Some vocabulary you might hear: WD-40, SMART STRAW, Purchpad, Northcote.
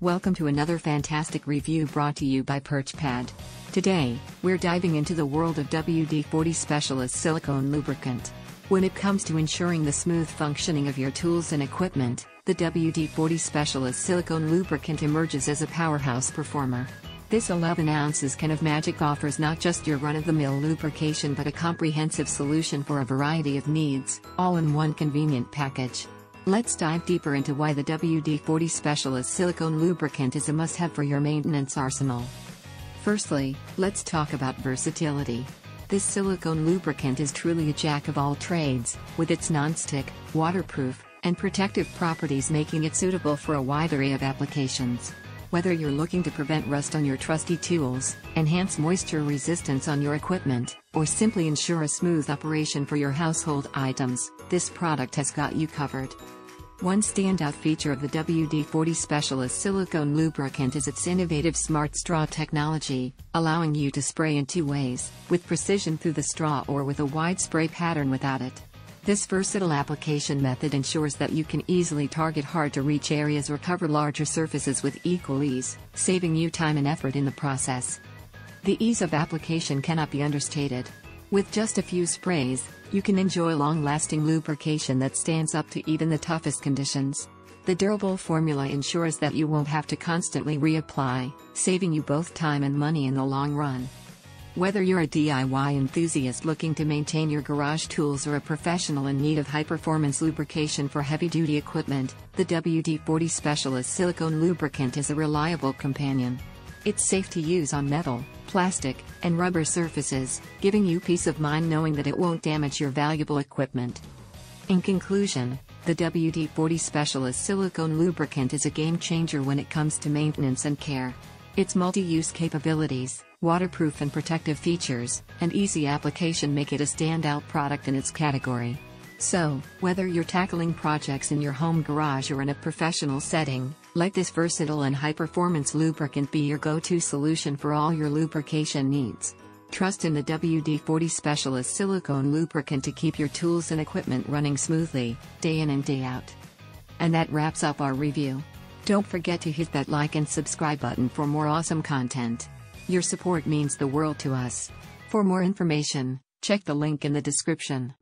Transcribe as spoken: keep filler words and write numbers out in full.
Welcome to another fantastic review brought to you by Purchpad. Today, we're diving into the world of W D forty Specialist Silicone Lubricant. When it comes to ensuring the smooth functioning of your tools and equipment, the W D forty Specialist Silicone Lubricant emerges as a powerhouse performer. This eleven ounces can of magic offers not just your run-of-the-mill lubrication but a comprehensive solution for a variety of needs, all in one convenient package. Let's dive deeper into why the W D forty Specialist Silicone Lubricant is a must-have for your maintenance arsenal. Firstly, let's talk about versatility. This silicone lubricant is truly a jack of all trades, with its non-stick, waterproof, and protective properties making it suitable for a wide array of applications. Whether you're looking to prevent rust on your trusty tools, enhance moisture resistance on your equipment, or simply ensure a smooth operation for your household items, this product has got you covered. One standout feature of the W D forty Specialist Silicone Lubricant is its innovative SMART STRAW technology, allowing you to spray in two ways, with precision through the straw or with a wide spray pattern without it. This versatile application method ensures that you can easily target hard-to-reach areas or cover larger surfaces with equal ease, saving you time and effort in the process. The ease of application cannot be understated. With just a few sprays, you can enjoy long-lasting lubrication that stands up to even the toughest conditions. The durable formula ensures that you won't have to constantly reapply, saving you both time and money in the long run. Whether you're a D I Y enthusiast looking to maintain your garage tools or a professional in need of high-performance lubrication for heavy-duty equipment, the W D forty Specialist Silicone Lubricant is a reliable companion. It's safe to use on metal, plastic, and rubber surfaces, giving you peace of mind knowing that it won't damage your valuable equipment. In conclusion, the W D forty Specialist Silicone Lubricant is a game-changer when it comes to maintenance and care. Its multi-use capabilities, waterproof and protective features, and easy application make it a standout product in its category. So, whether you're tackling projects in your home garage or in a professional setting, let this versatile and high-performance lubricant be your go-to solution for all your lubrication needs. Trust in the W D forty Specialist Silicone Lubricant to keep your tools and equipment running smoothly, day in and day out. And that wraps up our review. Don't forget to hit that like and subscribe button for more awesome content. Your support means the world to us. For more information, check the link in the description.